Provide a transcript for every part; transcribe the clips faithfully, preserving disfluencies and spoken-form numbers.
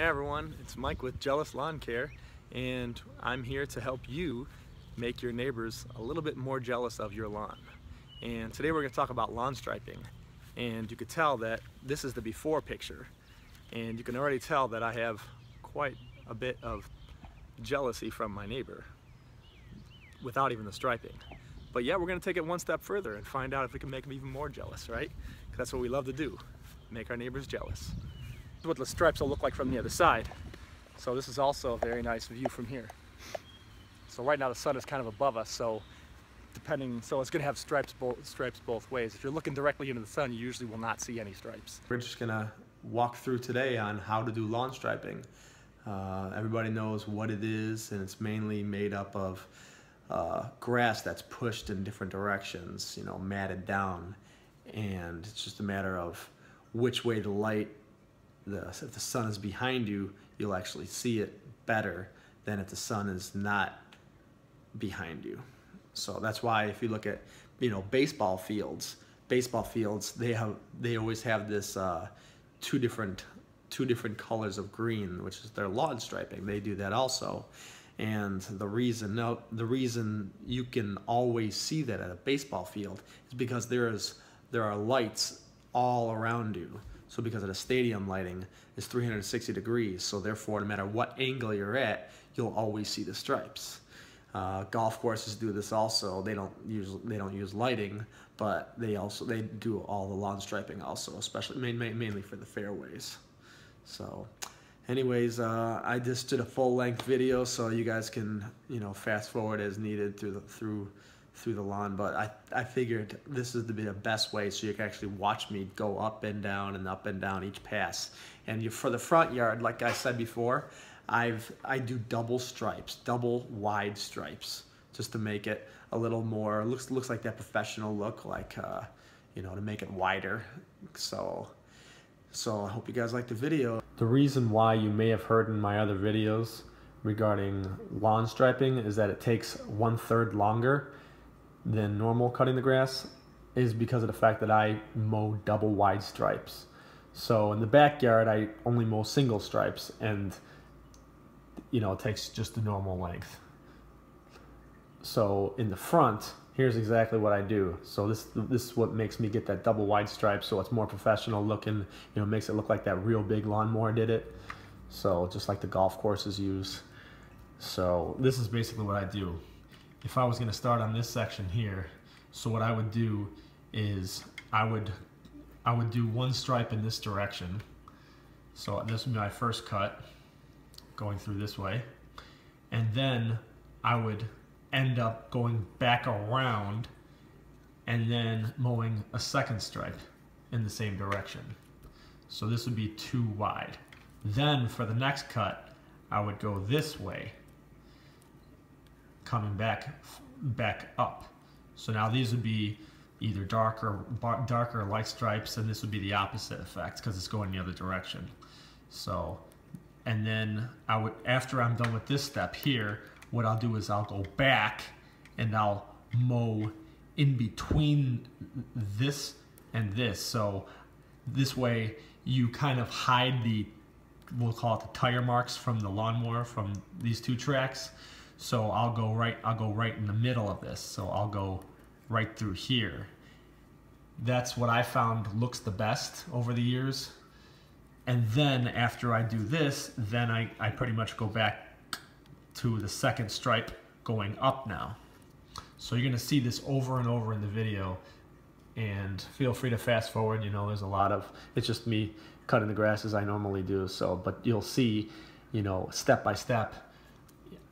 Hey everyone, it's Mike with Jealous Lawn Care, and I'm here to help you make your neighbors a little bit more jealous of your lawn. And today we're going to talk about lawn striping. And you could tell that this is the before picture, and you can already tell that I have quite a bit of jealousy from my neighbor without even the striping. But yeah, we're going to take it one step further and find out if we can make them even more jealous, right? Because that's what we love to do, make our neighbors jealous. What the stripes will look like from the other side. So this is also a very nice view from here. So right now the sun is kind of above us, so depending, so it's going to have stripes both stripes both ways. If you're looking directly into the sun, you usually will not see any stripes. We're just gonna walk through today on how to do lawn striping. Uh, everybody knows what it is, and it's mainly made up of uh, grass that's pushed in different directions, you know, matted down, and it's just a matter of which way the light. The, if the sun is behind you, you'll actually see it better than if the sun is not behind you. So that's why if you look at, you know, baseball fields, baseball fields, they have they always have this uh, two different two different colors of green, which is their lawn striping. They do that also, and the reason no, the reason you can always see that at a baseball field is because there is there are lights all around you. So because of the stadium lighting, it's three hundred sixty degrees. So therefore, no matter what angle you're at, you'll always see the stripes. Uh, golf courses do this also. They don't use they don't use lighting, but they also they do all the lawn striping also, especially main, mainly for the fairways. So, anyways, uh, I just did a full length video, so you guys can you know fast forward as needed through the, through. through the lawn, but I, I figured this is the best way so you can actually watch me go up and down and up and down each pass. And you, for the front yard, like I said before, I've I do double stripes, double wide stripes, just to make it a little more, looks looks like that professional look, like, uh, you know, to make it wider. So, so I hope you guys liked the video. The reason why you may have heard in my other videos regarding lawn striping is that it takes one third longer than normal cutting the grass is because of the fact that I mow double wide stripes. So in the backyard, I only mow single stripes, and you know, it takes just the normal length. So in the front, here's exactly what I do. So this this is what makes me get that double wide stripe, so it's more professional looking, you know, makes it look like that real big lawnmower did it. So just like the golf courses use. So this is basically what I do. If I was going to start on this section here, so what I would do is I would I would do one stripe in this direction. So this would be my first cut, going through this way, and then I would end up going back around and then mowing a second stripe in the same direction. So this would be two wide. Then for the next cut, I would go this way, coming back back up. So now these would be either darker darker light stripes, and this would be the opposite effect because it's going the other direction. So, and then I would, after I'm done with this step here, what I'll do is I'll go back and I'll mow in between this and this. So this way you kind of hide the, we'll call it the tire marks from the lawnmower from these two tracks. So I'll go right I'll go right in the middle of this. So I'll go right through here. That's what I found looks the best over the years. And then after I do this, then I, I pretty much go back to the second stripe going up now. So you're gonna see this over and over in the video, and feel free to fast forward. You know, there's a lot of, it's just me cutting the grass as I normally do. So, but you'll see, you know, step by step,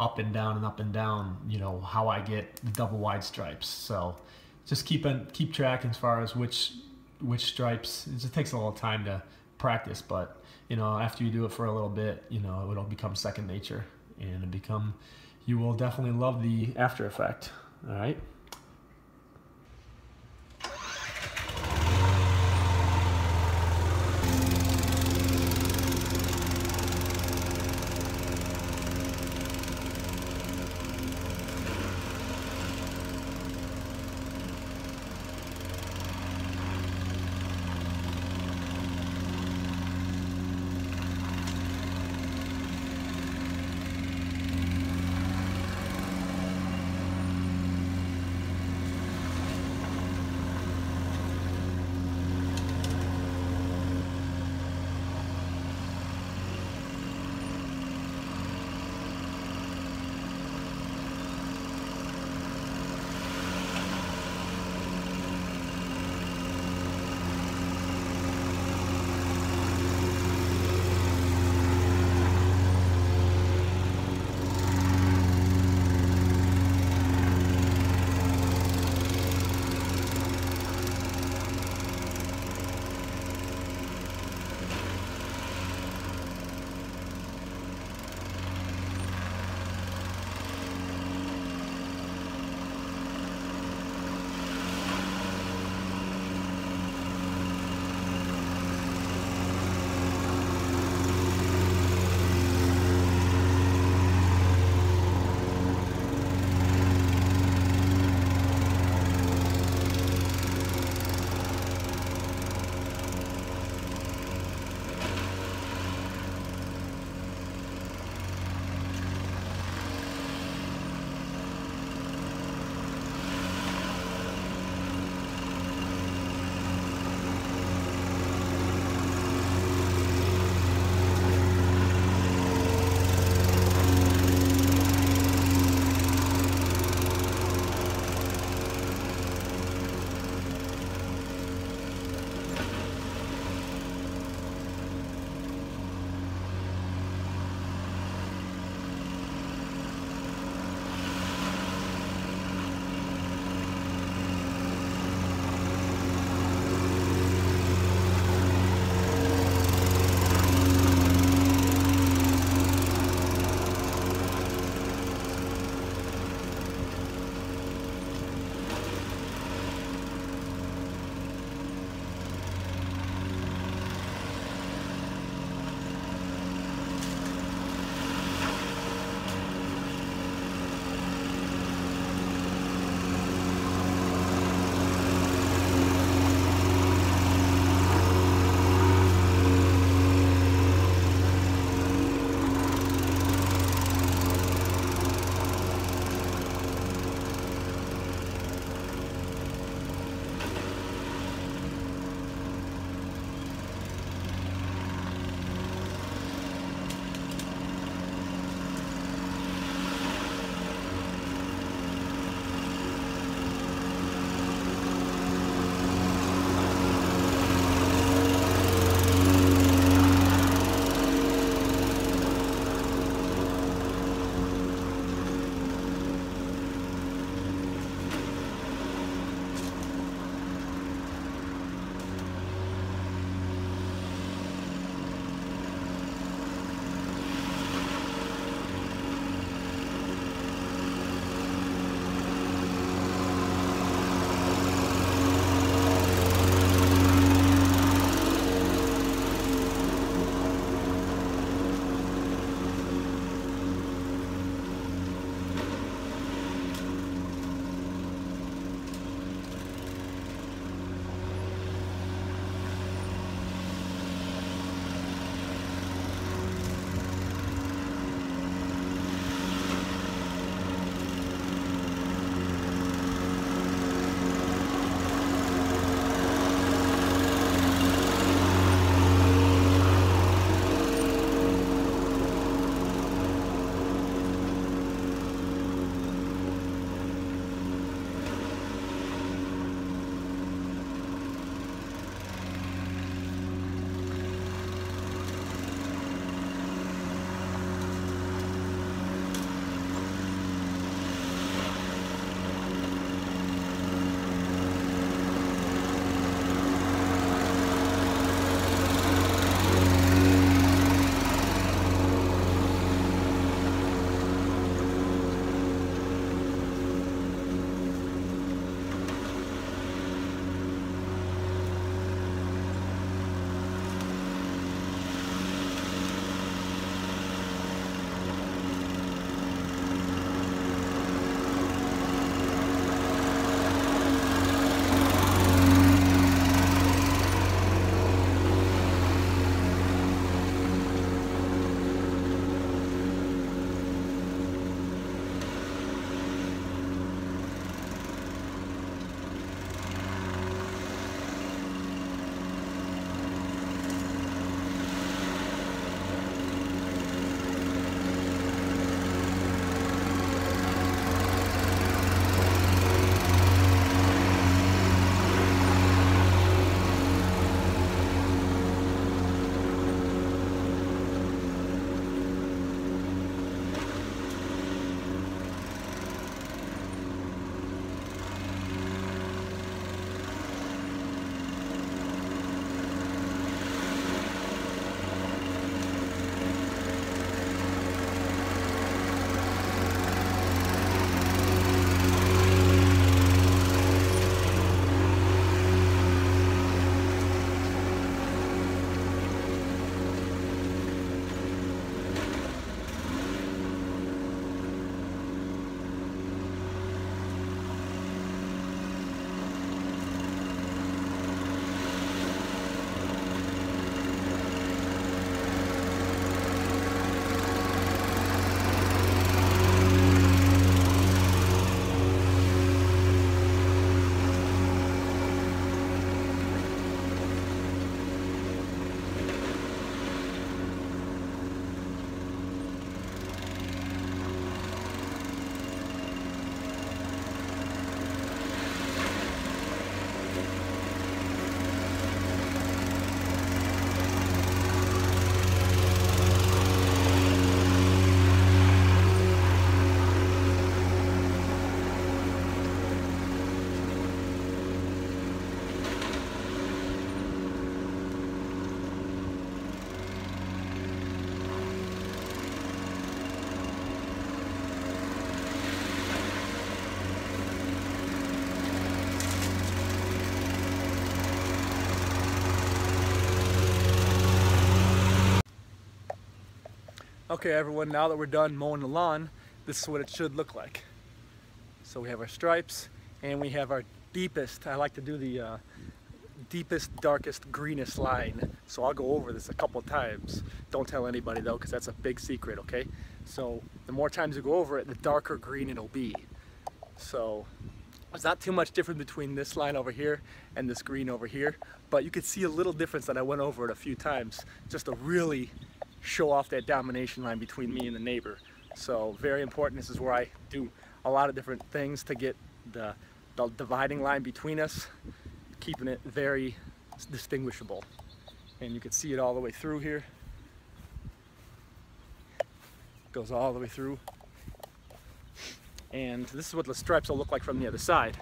up and down and up and down, you know, how I get the double wide stripes. So just keep in, keep track as far as which which stripes. It just takes a little time to practice, but you know, after you do it for a little bit, you know, it'll become second nature, and it'll become, you will definitely love the after effect. All right. Okay everyone, now that we're done mowing the lawn, this is what it should look like. So we have our stripes and we have our deepest, I like to do the uh, deepest, darkest, greenest line. So I'll go over this a couple times. Don't tell anybody though, because that's a big secret, okay? So the more times you go over it, the darker green it'll be. So it's not too much difference between this line over here and this green over here, but you could see a little difference that I went over it a few times just to really show off that domination line between me and the neighbor. So very important. This is where I do a lot of different things to get the, the dividing line between us, keeping it very distinguishable. And you can see it all the way through here. Goes all the way through. And this is what the stripes will look like from the other side.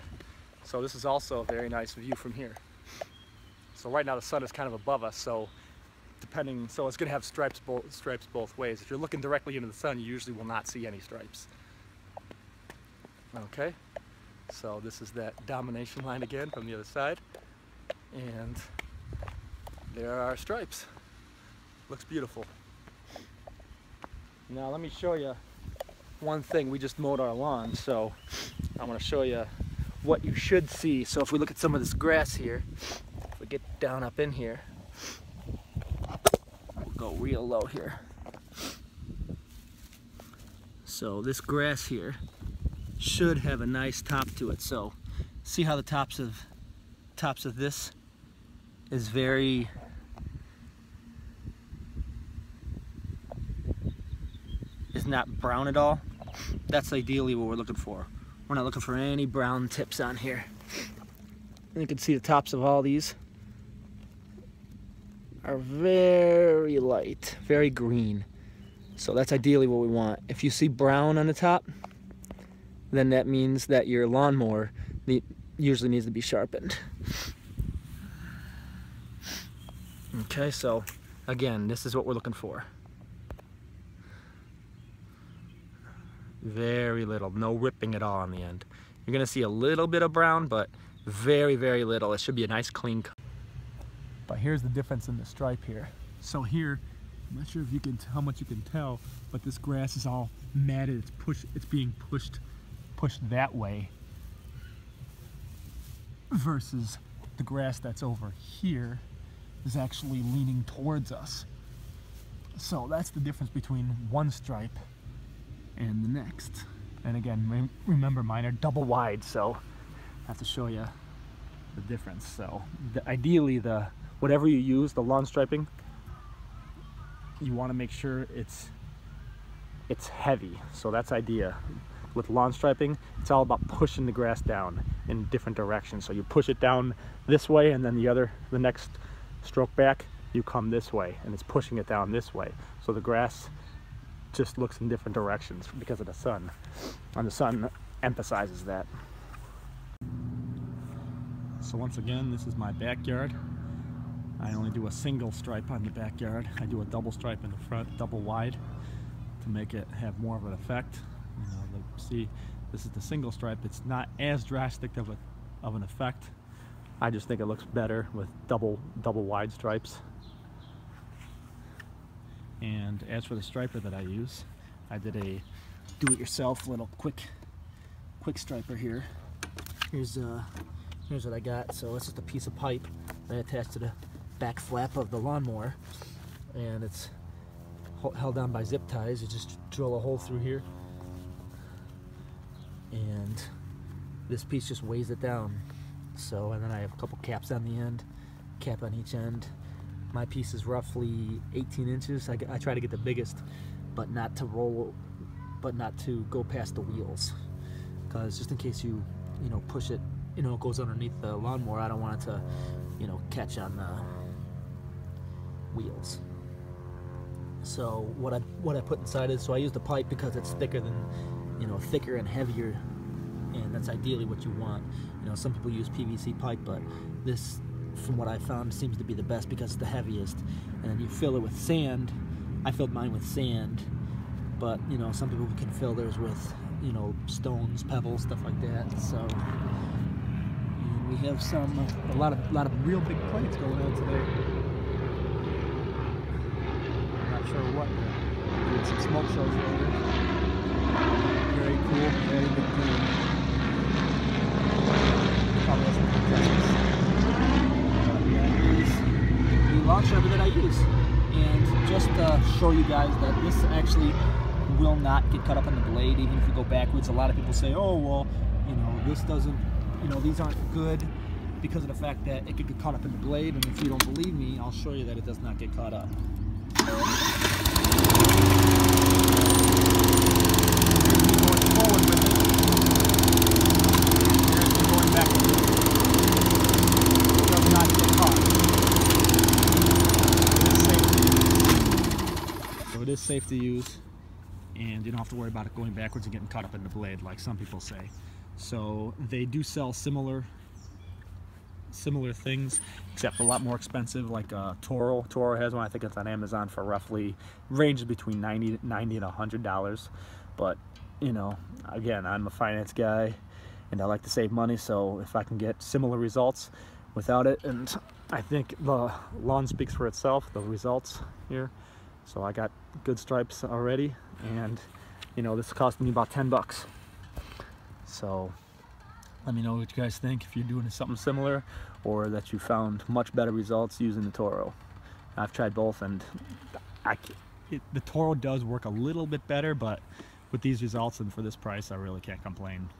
So this is also a very nice view from here. So right now the sun is kind of above us, so depending, so it's gonna have stripes both, stripes both ways. If you're looking directly into the sun, you usually will not see any stripes. Okay, so this is that domination line again from the other side. And there are stripes. Looks beautiful. Now let me show you one thing. We just mowed our lawn, so I'm gonna show you what you should see. So if we look at some of this grass here, if we get down up in here, go real low here. So this grass here should have a nice top to it. So see how the tops of tops of this is very is not brown at all. That's ideally what we're looking for. We're not looking for any brown tips on here. And you can see the tops of all these are very light, very green. So that's ideally what we want. If you see brown on the top, then that means that your lawnmower usually needs to be sharpened. Okay, so again, this is what we're looking for. Very little, no ripping at all on the end. You're gonna see a little bit of brown, but very, very little. It should be a nice clean cut. But here's the difference in the stripe here. So here, I'm not sure if you can how much you can tell, but this grass is all matted. It's push, it's being pushed, pushed that way. Versus the grass that's over here is actually leaning towards us. So that's the difference between one stripe and the next. And again, remember, mine are double wide, so I have to show you the difference. So the, ideally, the whatever you use, the lawn striping, you want to make sure it's it's heavy. So that's the idea. With lawn striping, it's all about pushing the grass down in different directions. So you push it down this way, and then the other, the next stroke back, you come this way, and it's pushing it down this way. So the grass just looks in different directions because of the sun. And the sun emphasizes that. So once again, this is my backyard. I only do a single stripe on the backyard. I do a double stripe in the front, double wide, to make it have more of an effect. You know, see, this is the single stripe. It's not as drastic of, a, of an effect. I just think it looks better with double, double wide stripes. And as for the striper that I use, I did a do-it-yourself little quick, quick striper here. Here's, uh, here's what I got. So it's just a piece of pipe that I attached to the back flap of the lawnmower, and it's held down by zip ties. You just drill a hole through here, and this piece just weighs it down. So, and then I have a couple caps on the end, cap on each end. My piece is roughly eighteen inches. I, I try to get the biggest, but not to roll, but not to go past the wheels, because just in case you, you know, push it, you know, it goes underneath the lawnmower. I don't want it to, you know, catch on the wheels. So what I what I put inside is, so I use the pipe because it's thicker than, you know, thicker and heavier, and that's ideally what you want. You know, some people use P V C pipe, but this, from what I found, seems to be the best because it's the heaviest. And then you fill it with sand. I filled mine with sand, but you know, some people can fill theirs with, you know, stones, pebbles, stuff like that. So we have some a lot of a lot of real big plates going on today. Sure what Put some smoke shows over it. Very cool, very good thing. Probably has some contestants. The lawn scrubber that I use. And just to show you guys that this actually will not get cut up on the blade, even if you go backwards. A lot of people say, oh, well, you know, this doesn't, you know, these aren't good because of the fact that it could get caught up in the blade. And if you don't believe me, I'll show you that it does not get caught up. It is safe to use, and you don't have to worry about it going backwards and getting caught up in the blade like some people say. So they do sell similar similar things, except a lot more expensive, like uh, Toro. Toro has one, I think it's on Amazon for roughly, ranges between ninety and a hundred dollars. But you know, again, I'm a finance guy and I like to save money, so if I can get similar results without it, and I think the lawn speaks for itself, the results here. So I got good stripes already, and you know, this cost me about ten bucks. So let me know what you guys think, if you're doing something similar or that you found much better results using the Toro. I've tried both, and I, it, the Toro does work a little bit better, but with these results and for this price, I really can't complain.